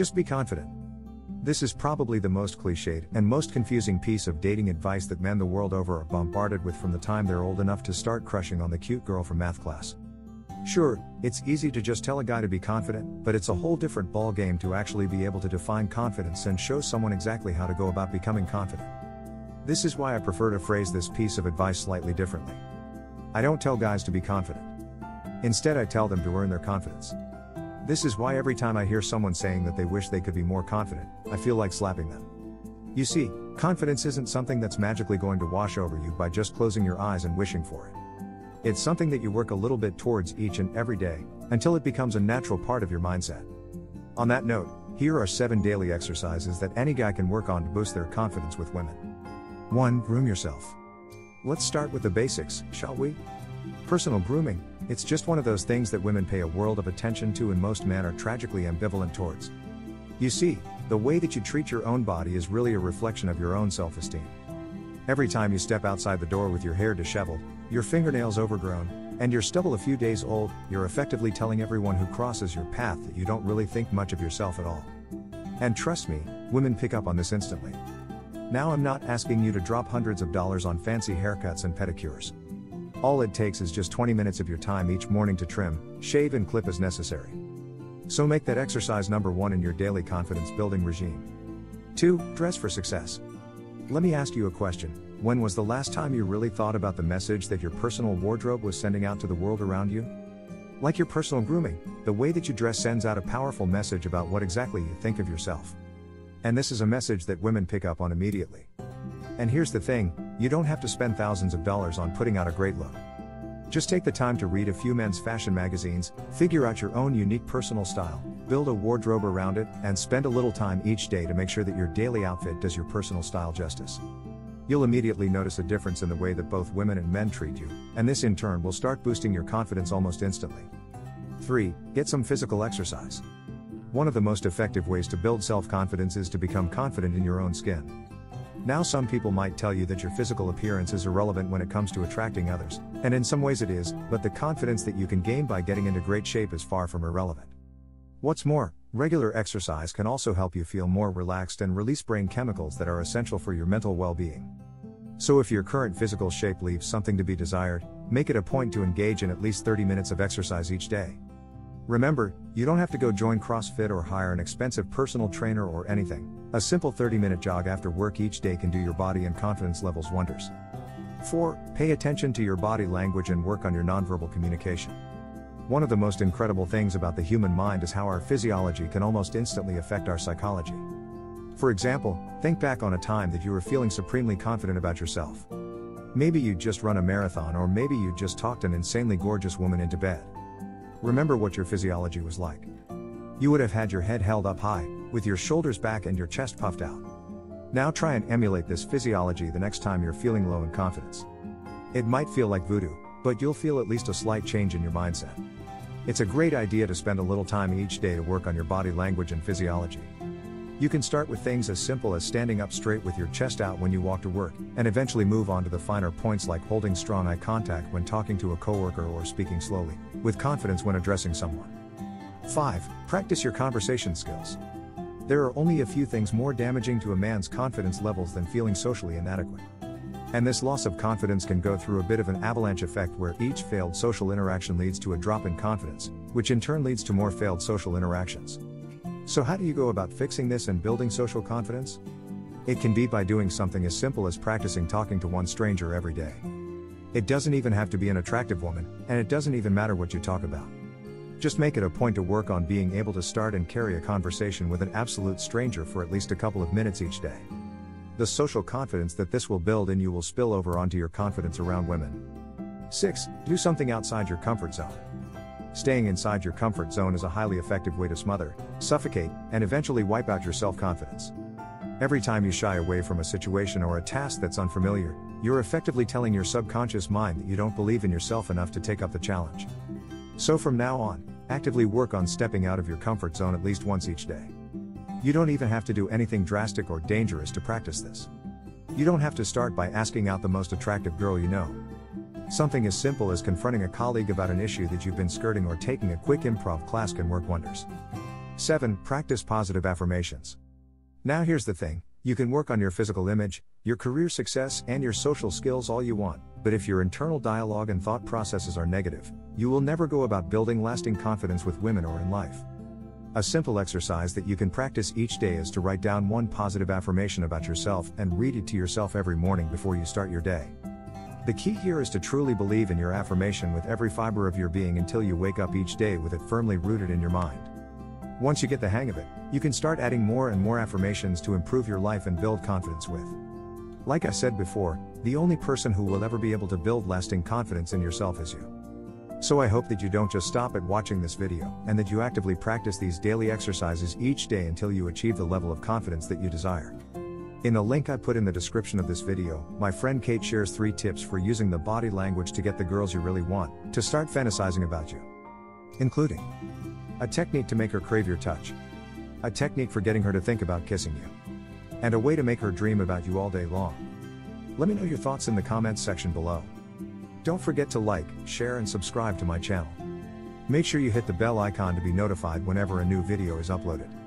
Just be confident. This is probably the most cliched and most confusing piece of dating advice that men the world over are bombarded with from the time they're old enough to start crushing on the cute girl from math class. Sure, it's easy to just tell a guy to be confident, but it's a whole different ballgame to actually be able to define confidence and show someone exactly how to go about becoming confident. This is why I prefer to phrase this piece of advice slightly differently. I don't tell guys to be confident. Instead, I tell them to earn their confidence. This is why every time I hear someone saying that they wish they could be more confident, I feel like slapping them. You see, confidence isn't something that's magically going to wash over you by just closing your eyes and wishing for it. It's something that you work a little bit towards each and every day, until it becomes a natural part of your mindset. On that note, here are 7 daily exercises that any guy can work on to boost their confidence with women. 1. Groom yourself. Let's start with the basics, shall we? Personal grooming. It's just one of those things that women pay a world of attention to and most men are tragically ambivalent towards. You see, the way that you treat your own body is really a reflection of your own self-esteem. Every time you step outside the door with your hair disheveled, your fingernails overgrown, and your stubble a few days old, you're effectively telling everyone who crosses your path that you don't really think much of yourself at all. And trust me, women pick up on this instantly. Now I'm not asking you to drop hundreds of dollars on fancy haircuts and pedicures. All it takes is just 20 minutes of your time each morning to trim, shave and clip as necessary. So make that exercise number 1 in your daily confidence building regime. 2. Dress for success. Let me ask you a question. When was the last time you really thought about the message that your personal wardrobe was sending out to the world around you? Like your personal grooming, the way that you dress sends out a powerful message about what exactly you think of yourself. And this is a message that women pick up on immediately. And here's the thing, you don't have to spend thousands of dollars on putting out a great look. Just take the time to read a few men's fashion magazines, figure out your own unique personal style, build a wardrobe around it, and spend a little time each day to make sure that your daily outfit does your personal style justice. You'll immediately notice a difference in the way that both women and men treat you, and this in turn will start boosting your confidence almost instantly. 3. Get some physical exercise. One of the most effective ways to build self-confidence is to become confident in your own skin. Now some people might tell you that your physical appearance is irrelevant when it comes to attracting others, and in some ways it is, but the confidence that you can gain by getting into great shape is far from irrelevant. What's more, regular exercise can also help you feel more relaxed and release brain chemicals that are essential for your mental well-being. So if your current physical shape leaves something to be desired, make it a point to engage in at least 30 minutes of exercise each day. Remember, you don't have to go join CrossFit or hire an expensive personal trainer or anything. A simple 30-minute jog after work each day can do your body and confidence levels wonders. 4. Pay attention to your body language and work on your nonverbal communication. One of the most incredible things about the human mind is how our physiology can almost instantly affect our psychology. For example, think back on a time that you were feeling supremely confident about yourself. Maybe you'd just run a marathon, or maybe you just talked an insanely gorgeous woman into bed. Remember what your physiology was like. You would have had your head held up high, with your shoulders back and your chest puffed out. Now try and emulate this physiology the next time you're feeling low in confidence. It might feel like voodoo, but you'll feel at least a slight change in your mindset. It's a great idea to spend a little time each day to work on your body language and physiology. You can start with things as simple as standing up straight with your chest out when you walk to work, and eventually move on to the finer points like holding strong eye contact when talking to a coworker or speaking slowly, with confidence when addressing someone. 5. Practice your conversation skills. There are only a few things more damaging to a man's confidence levels than feeling socially inadequate. And this loss of confidence can go through a bit of an avalanche effect where each failed social interaction leads to a drop in confidence, which in turn leads to more failed social interactions. So how do you go about fixing this and building social confidence? It can be by doing something as simple as practicing talking to one stranger every day. It doesn't even have to be an attractive woman, and it doesn't even matter what you talk about. Just make it a point to work on being able to start and carry a conversation with an absolute stranger for at least a couple of minutes each day. The social confidence that this will build in you will spill over onto your confidence around women. 6. Do something outside your comfort zone. Staying inside your comfort zone is a highly effective way to smother, suffocate, and eventually wipe out your self-confidence. Every time you shy away from a situation or a task that's unfamiliar, you're effectively telling your subconscious mind that you don't believe in yourself enough to take up the challenge. So from now on, actively work on stepping out of your comfort zone at least once each day. You don't even have to do anything drastic or dangerous to practice this. You don't have to start by asking out the most attractive girl you know. Something as simple as confronting a colleague about an issue that you've been skirting or taking a quick improv class can work wonders. 7. Practice positive affirmations. Now here's the thing, you can work on your physical image, your career success and your social skills all you want, but if your internal dialogue and thought processes are negative, you will never go about building lasting confidence with women or in life. A simple exercise that you can practice each day is to write down one positive affirmation about yourself and read it to yourself every morning before you start your day. The key here is to truly believe in your affirmation with every fiber of your being until you wake up each day with it firmly rooted in your mind. Once you get the hang of it, you can start adding more and more affirmations to improve your life and build confidence with. Like I said before, the only person who will ever be able to build lasting confidence in yourself is you. So I hope that you don't just stop at watching this video, and that you actively practice these daily exercises each day until you achieve the level of confidence that you desire. In the link I put in the description of this video, my friend Kate shares 3 tips for using the body language to get the girls you really want to start fantasizing about you. Including a technique to make her crave your touch, a technique for getting her to think about kissing you, and a way to make her dream about you all day long. Let me know your thoughts in the comments section below. Don't forget to like, share and subscribe to my channel. Make sure you hit the bell icon to be notified whenever a new video is uploaded.